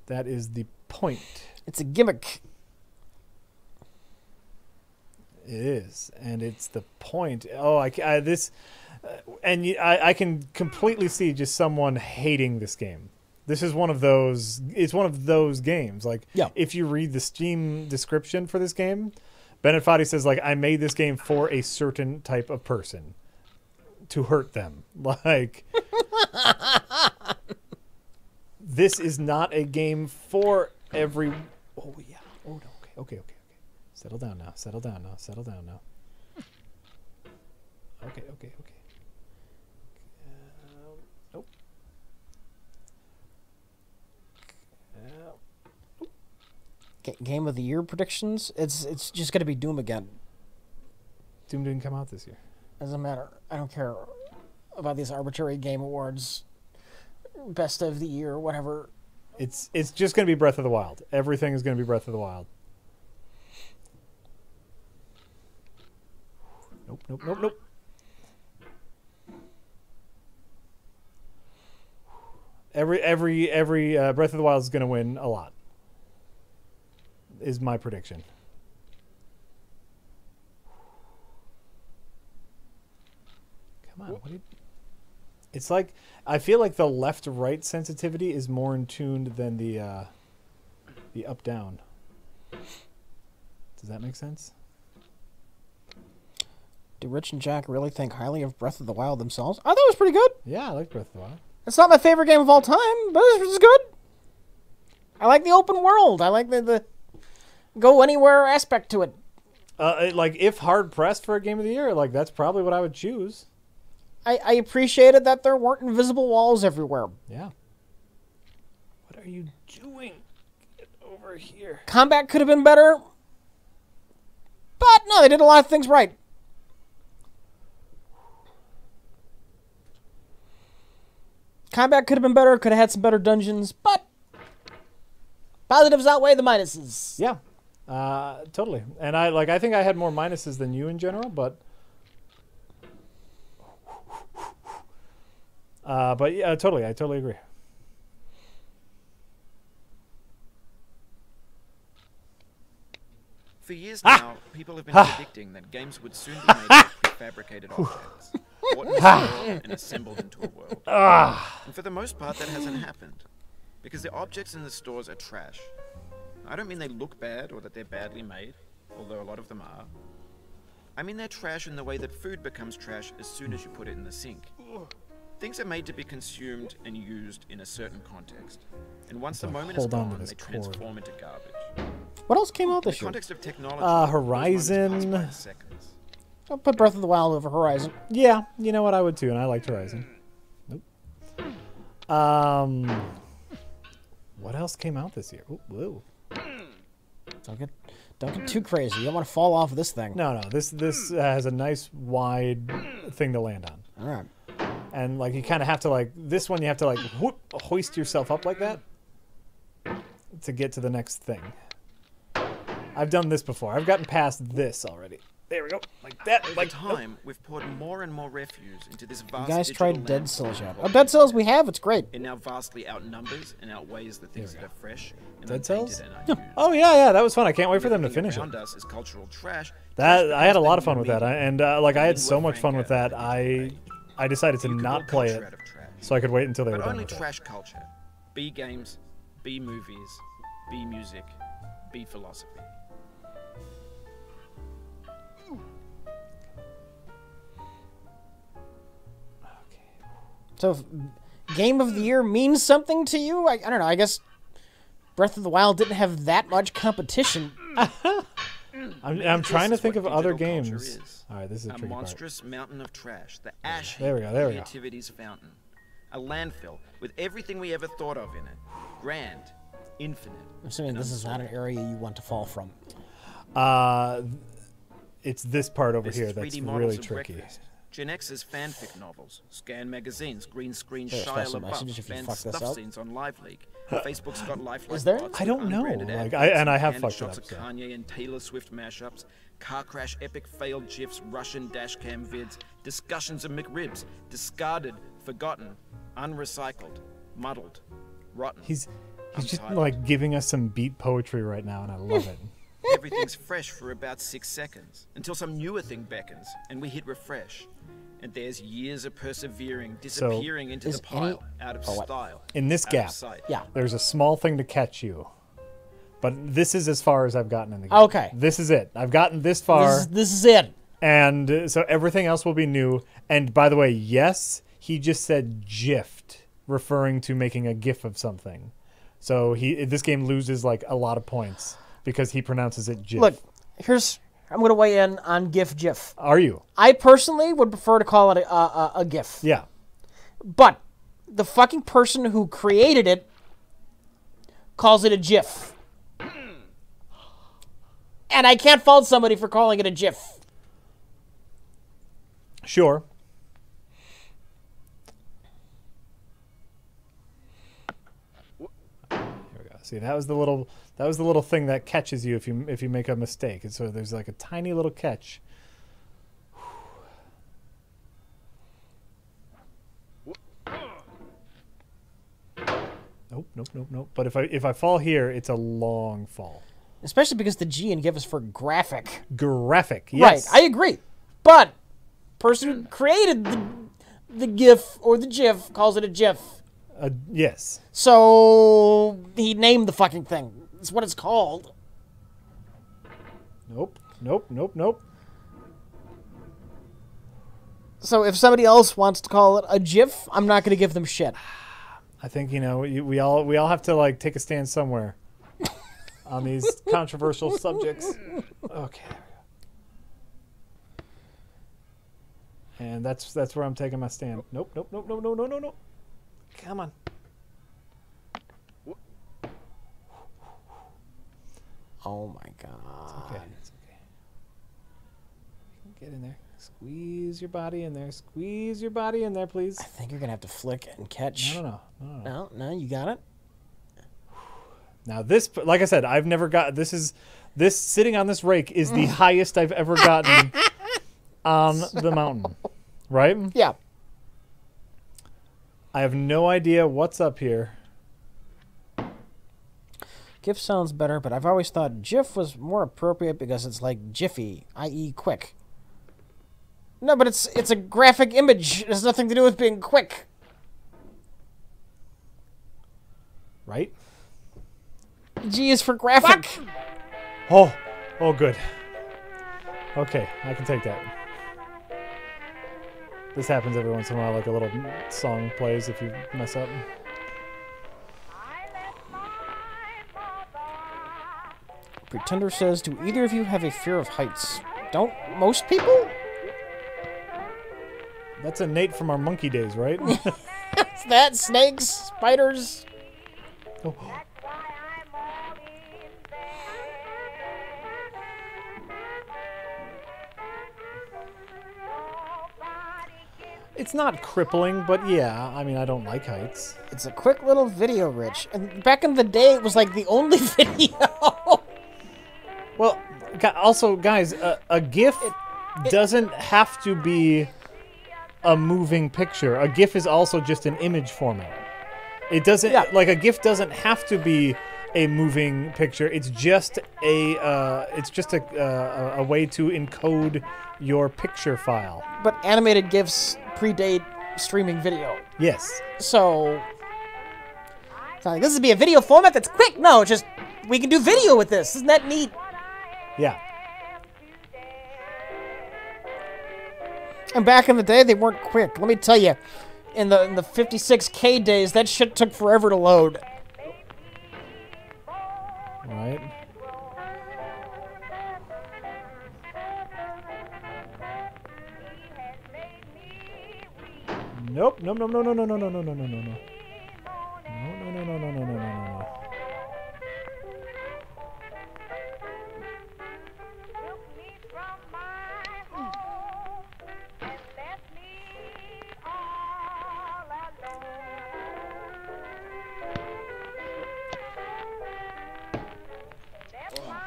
That is the point. It's a gimmick. It is, and it's the point. Oh, I, I this, uh, and I, I can completely see just someone hating this game. This is one of those, it's one of those games. Like, yeah. If you read the Steam description for this game, Bennett Foddy says, like, I made this game for a certain type of person to hurt them. Like, this is not a game for every... Oh, yeah. Oh, no. Okay, okay, okay. okay. Settle down now. Settle down now. Settle down now. Okay, okay, okay. Game of the year predictions. It's it's just gonna be Doom again. Doom didn't come out this year. Doesn't matter. I don't care about these arbitrary game awards, best of the year, whatever. It's it's just gonna be Breath of the Wild. Everything is gonna be Breath of the Wild. Nope. Nope. Nope. Nope. Every every every uh, Breath of the Wild is gonna win a lot. Is my prediction. what did it's like I feel like the left right sensitivity is more in tuned than the uh the up down. Does that make sense? Do Rich and Jack really think highly of Breath of the Wild themselves? I thought it was pretty good. Yeah, I like Breath of the Wild. It's not my favorite game of all time, but it's good. I like the open world. I like the, the go anywhere aspect to it. Uh, like, if hard-pressed for a game of the year, like, that's probably what I would choose. I, I appreciated that there weren't invisible walls everywhere. Yeah. What are you doing? Get over here. Combat could have been better. But, no, they did a lot of things right. Combat could have been better. Could have had some better dungeons. But positives outweigh the minuses. Yeah. Uh, totally. And I like I think I had more minuses than you in general, but uh, but yeah, totally. I totally agree. For years ah! now, people have been ah! predicting that games would soon be made of prefabricated objects. What was and assembled into a world. Ah! And for the most part that hasn't happened. Because the objects in the stores are trash. I don't mean they look bad or that they're badly made, although a lot of them are. I mean they're trash in the way that food becomes trash as soon as you put it in the sink. Things are made to be consumed and used in a certain context. And once the moment is gone, they transform into garbage. What else came out this year? In the context of technology, uh, Horizon. I'll put Breath of the Wild over Horizon. Yeah, you know what? I would too, and I liked Horizon. Nope. Um, what else came out this year? Ooh, whoa. Don't get, don't get too crazy. You don't want to fall off of this thing. No, no. This this uh, has a nice wide thing to land on. All right. And like you kind of have to like this one. You have to like whoop, hoist yourself up like that to get to the next thing. I've done this before. I've gotten past this already. There we go. Like that. Over like time, nope. We've poured more and more refuse into this vast. You guys tried Dead Cells yet? Oh, Dead Cells we have. It's great. It now vastly outnumbers and outweighs the things that are fresh. And Dead Cells? No. Oh yeah, yeah, that was fun. I can't wait for them to finish it. Us is cultural trash. That I had a lot of fun with that, I, and uh, like I had so much fun with that. I I decided to not play it, so I could wait until they were done with it. But only trash culture, B games, B movies, B music, B philosophy. So, if Game of the Year means something to you? I, I don't know. I guess Breath of the Wild didn't have that much competition. I'm, I'm trying to think of other games. All right, this is a, a monstrous part. Mountain of trash, the ash heap of creativity's fountain, a landfill with everything we ever thought of in it, grand, infinite. I'm assuming this is not an area you want to fall from. Uh, it's this part over here that's really tricky. Breakfast. Gen X's fanfic novels, scan magazines, green screen yeah, Shia LaBeouf, fan stuff up. Scenes on Live Leak. Facebook's got lifelike. Is there? I don't know. Like, I, and I have fucked shots it up, of Kanye so. And Taylor Swift mashups, car crash epic failed gifs, Russian dashcam vids, discussions of McRibs, discarded, forgotten, unrecycled, muddled, rotten. He's he's untitled. Just like giving us some beat poetry right now, and I love it. Everything's fresh for about six seconds, until some newer thing beckons, and we hit refresh. And there's years of persevering, disappearing so into the pile, any, out of oh, style. In this gap, yeah. There's a small thing to catch you. But this is as far as I've gotten in the game. Okay. This is it. I've gotten this far. This is, this is it. And uh, so everything else will be new. And by the way, yes, he just said gift, referring to making a gif of something. So he this game loses like a lot of points. Because he pronounces it GIF. Look, here's... I'm going to weigh in on GIF, GIF. Are you? I personally would prefer to call it a, a, a GIF. Yeah. But the fucking person who created it calls it a GIF. And I can't fault somebody for calling it a GIF. Sure. Here we go. See, that was the little... That was the little thing that catches you if you if you make a mistake. And so there's like a tiny little catch. Nope, nope, nope, nope. But if I if I fall here, it's a long fall. Especially because the G and give us for graphic. Graphic, yes. Right, I agree. But person who created the the GIF or the GIF calls it a GIF. Uh, yes. So he named the fucking thing. That's what it's called. Nope. Nope. Nope. Nope. So if somebody else wants to call it a GIF, I'm not going to give them shit. I think, you know, we all we all have to like take a stand somewhere on these controversial subjects. Okay. And that's that's where I'm taking my stand. Nope, nope, nope, no, no, no, no, no. Come on. Oh my God. It's okay. It's okay. You can get in there. Squeeze your body in there. Squeeze your body in there, please. I think you're gonna have to flick and catch. No, no, no, no, no. No, no, you got it. Now this, like I said, I've never got. This is this sitting on this rake is the highest I've ever gotten. On so. the mountain, right? Yeah. I have no idea what's up here. GIF sounds better, but I've always thought GIF was more appropriate because it's like jiffy, that is quick. No, but it's it's a graphic image. It has nothing to do with being quick. Right? G is for graphic. Fuck. Oh, oh, good. Okay, I can take that. This happens every once in a while, like a little song plays if you mess up. Pretender says, do either of you have a fear of heights? Don't most people? That's innate from our monkey days, right? It's that, snakes, spiders. Oh. It's not crippling, but yeah, I mean, I don't like heights. It's a quick little video, Rich. And back in the day, it was like the only video. Well, also, guys, a, a GIF it, it, doesn't have to be a moving picture. A GIF is also just an image format. It doesn't, yeah. like, a GIF doesn't have to be a moving picture. It's just a, uh, it's just a, uh, a way to encode your picture file. But animated GIFs predate streaming video. Yes. So, it's not like, this would be a video format that's quick. No, it's just, we can do video with this. Isn't that neat? Yeah. And back in the day, they weren't quick. Let me tell you, in the, in the fifty-six K days, that shit took forever to load. Right. Nope. No. No. No. No. No. No. No. No. No. No. No. No. No. No. No. No. No. No.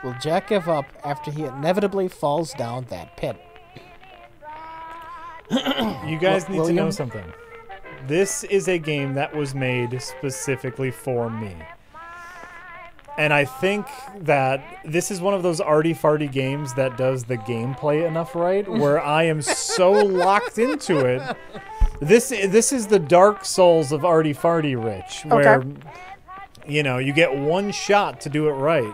Will Jack give up after he inevitably falls down that pit? You guys need William? to know something. This is a game that was made specifically for me. And I think that this is one of those arty-farty games that does the gameplay enough right, where I am so locked into it. This, this is the Dark Souls of arty-farty, Rich, where, okay. you know, you get one shot to do it right.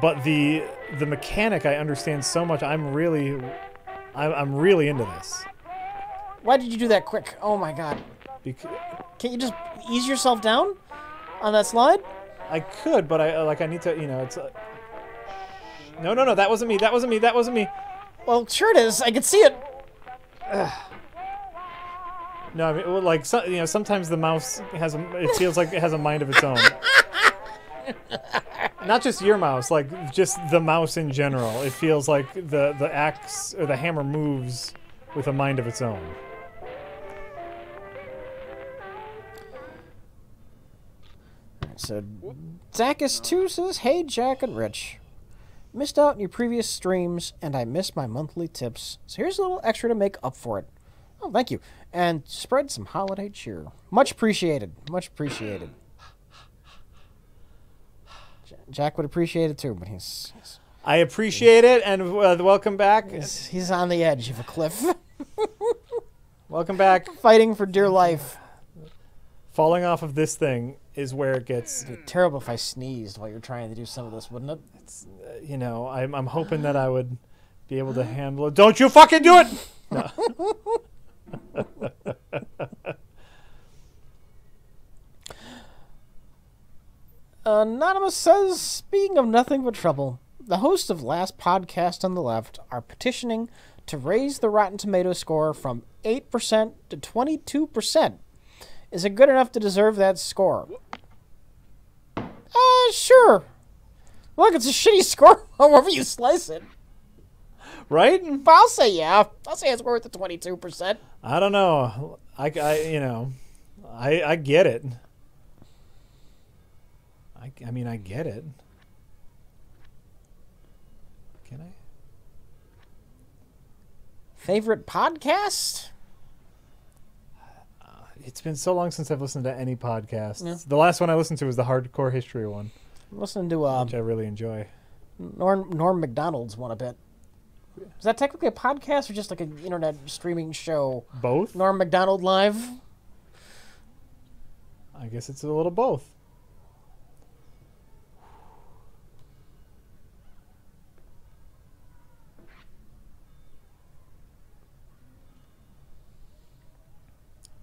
But the the mechanic I understand so much. I'm really, I'm, I'm really into this. Why did you do that quick? Oh my God! Because can't you just ease yourself down on that slide? I could, but I like I need to. You know, it's. Uh... No, no, no. That wasn't me. That wasn't me. That wasn't me. Well, sure it is. I can see it. Ugh. No, I mean, well, like so, you know, sometimes the mouse has. A, it feels like it has a mind of its own. Not just your mouse, like just the mouse in general. It feels like the the axe or the hammer moves with a mind of its own. So Zackus two says, "Hey Jack and Rich, missed out on your previous streams, and I missed my monthly tips. So here's a little extra to make up for it. Oh, thank you, and spread some holiday cheer. Much appreciated. Much appreciated." Jack would appreciate it too, but he's... he's I appreciate he's, it, and uh, welcome back. He's, he's on the edge of a cliff. Welcome back. Fighting for dear life. Falling off of this thing is where it gets... It'd be terrible if I sneezed while you're trying to do some of this, wouldn't it? It's, uh, you know, I'm, I'm hoping that I would be able to handle it. Don't you fucking do it! No. Anonymous says, speaking of Nothing But Trouble, the hosts of Last Podcast on the Left are petitioning to raise the Rotten Tomato score from eight percent to twenty-two percent. Is it good enough to deserve that score? Uh, sure. Look, it's a shitty score however you slice it. Right? But I'll say yeah. I'll say it's worth the twenty-two percent. I don't know. I, I you know, I, I get it. I, I mean, I get it. Can I? Favorite podcast? Uh, it's been so long since I've listened to any podcast. Yeah. The last one I listened to was the Hardcore History one. I'm listening to... Uh, which I really enjoy. Norm, Norm McDonald's one a bit. Is that technically a podcast or just like an internet streaming show? Both? Norm McDonald Live? I guess it's a little both.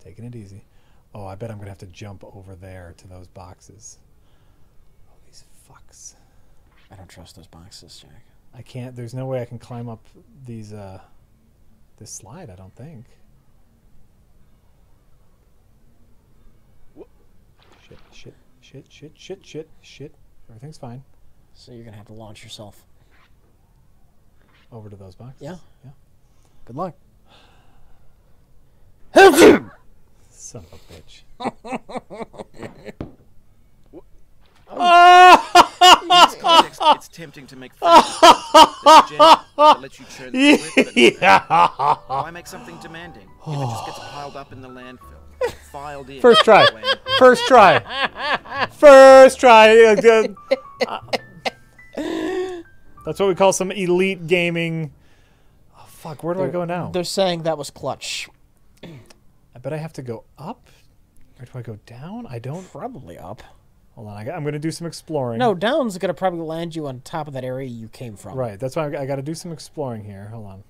Taking it easy. Oh, I bet I'm going to have to jump over there to those boxes. Oh, these fucks. I don't trust those boxes, Jack. I can't. There's no way I can climb up these, uh, this slide, I don't think. Whoa. Shit, shit, shit, shit, shit, shit, shit. Everything's fine. So you're going to have to launch yourself. Over to those boxes? Yeah. Yeah. Good luck. Son of a bitch. Oh. it's, it's tempting to make fun of you. Let you churn the liquid, yeah. Why make something demanding if it just gets piled up in the landfill? Filed in. First try. First try. First try. That's what we call some elite gaming. Oh, fuck, where do they're, I go now? They're saying that was clutch. But I have to go up, or do I go down? I don't. Probably up. Hold on, I got, I'm going to do some exploring. No, down's going to probably land you on top of that area you came from. Right, that's why I got to do some exploring here. Hold on.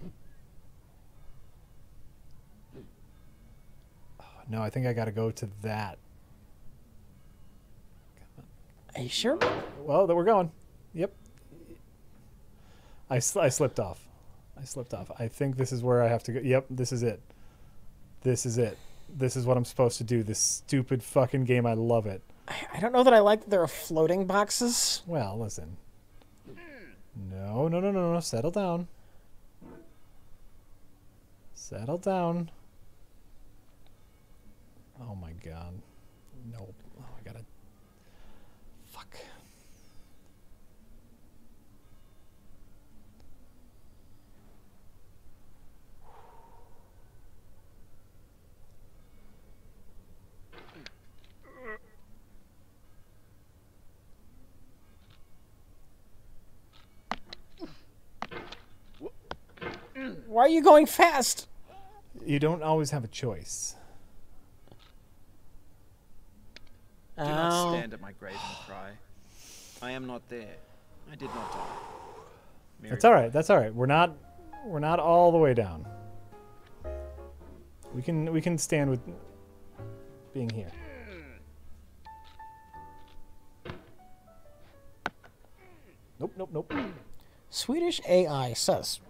Oh, no, I think I got to go to that. Are you sure? Well, we're going. Yep. I sl I slipped off. I slipped off. I think this is where I have to go. Yep, this is it. This is it. This is what I'm supposed to do. This stupid fucking game. I love it. I don't know that I like that there are floating boxes. Well, listen. No, no, no, no, no. Settle down. Settle down. Oh, my God. Nope. Oh, I gotta... Fuck. Why are you going fast? You don't always have a choice. Do not stand at my grave and cry. I am not there. I did not die. Mary that's all right. That's all right. We're not. We're not all the way down. We can. We can stand with being here. Nope. Nope. Nope. Swedish A I says.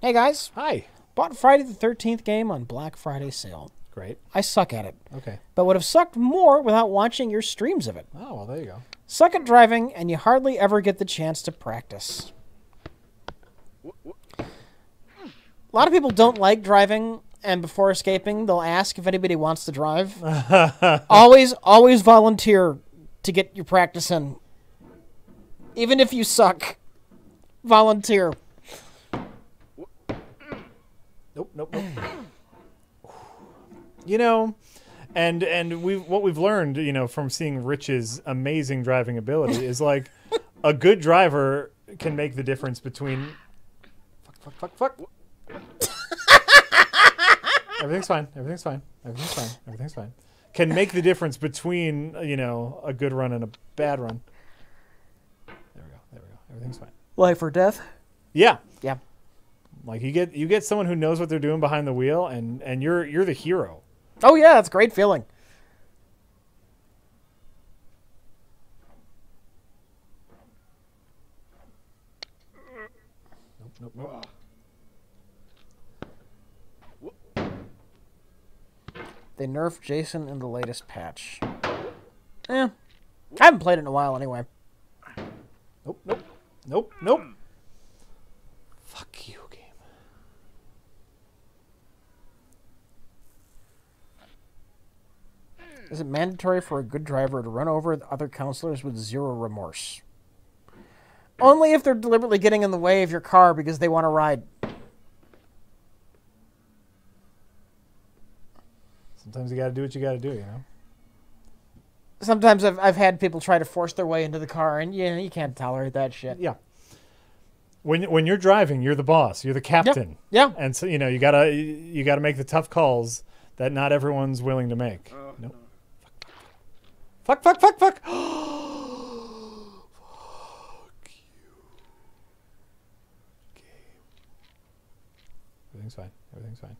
Hey guys. Hi. Bought Friday the thirteenth game on Black Friday sale. Great. I suck at it. Okay. But would have sucked more without watching your streams of it. Oh, well, there you go. Suck at driving, and you hardly ever get the chance to practice. A lot of people don't like driving, and before escaping, they'll ask if anybody wants to drive. always, always volunteer to get your practice in. Even if you suck, volunteer. Nope, nope, nope. You know, and and we what we've learned, you know, from seeing Rich's amazing driving ability is like a good driver can make the difference between fuck, fuck, fuck, fuck. everything's fine. Everything's fine. Everything's fine. Everything's fine. Can make the difference between, you know, a good run and a bad run. There we go. There we go. Everything's fine. Life or death? Yeah. Yeah. Like you get you get someone who knows what they're doing behind the wheel, and and you're you're the hero. Oh yeah, that's a great feeling. Nope, nope, nope. They nerfed Jason in the latest patch. Eh. I haven't played it in a while anyway. Nope, nope, nope, nope. Fuck you, game. Is it mandatory for a good driver to run over other counselors with zero remorse? Only if they're deliberately getting in the way of your car because they want to ride. Sometimes you got to do what you got to do, you know? Sometimes I've, I've had people try to force their way into the car, and you know, you can't tolerate that shit. Yeah. When when you're driving, you're the boss. You're the captain. Yeah. yeah. And so, you know, you got to you got to make the tough calls that not everyone's willing to make. Uh, nope. No. Fuck, fuck, fuck, fuck. Fuck you. Okay. Everything's fine. Everything's fine.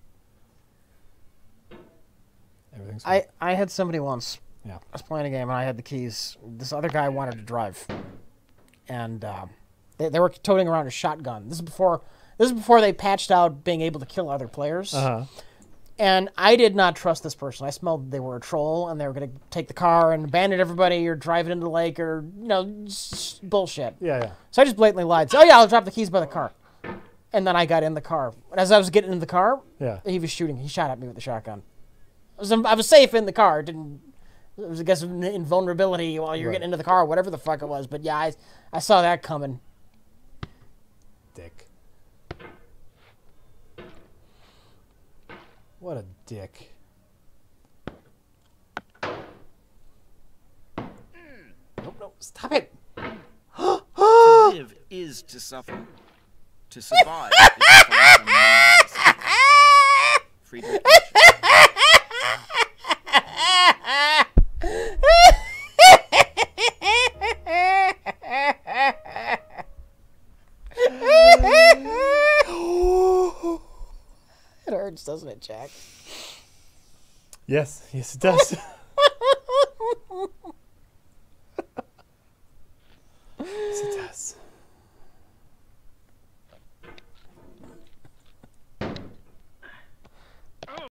Everything's fine. I, I had somebody once. Yeah. I was playing a game and I had the keys. This other guy wanted to drive. And uh, they, they were toting around a shotgun. This is before this is before they patched out being able to kill other players. Uh-huh. And I did not trust this person. I smelled they were a troll and they were going to take the car and abandon everybody or drive it into the lake or, you know, bullshit. Yeah, yeah. So I just blatantly lied. So, oh, yeah, I'll drop the keys by the car. And then I got in the car. As I was getting in the car, yeah. he was shooting. He shot at me with the shotgun. I was safe in the car. It didn't it was a guess of invulnerability while you were right. getting into the car, or whatever the fuck it was. But yeah, I I saw that coming. Dick. What a dick. Nope, nope. Stop it. To live is to suffer. To survive is to find freedom. Doesn't it, Jack? Yes, yes, it does.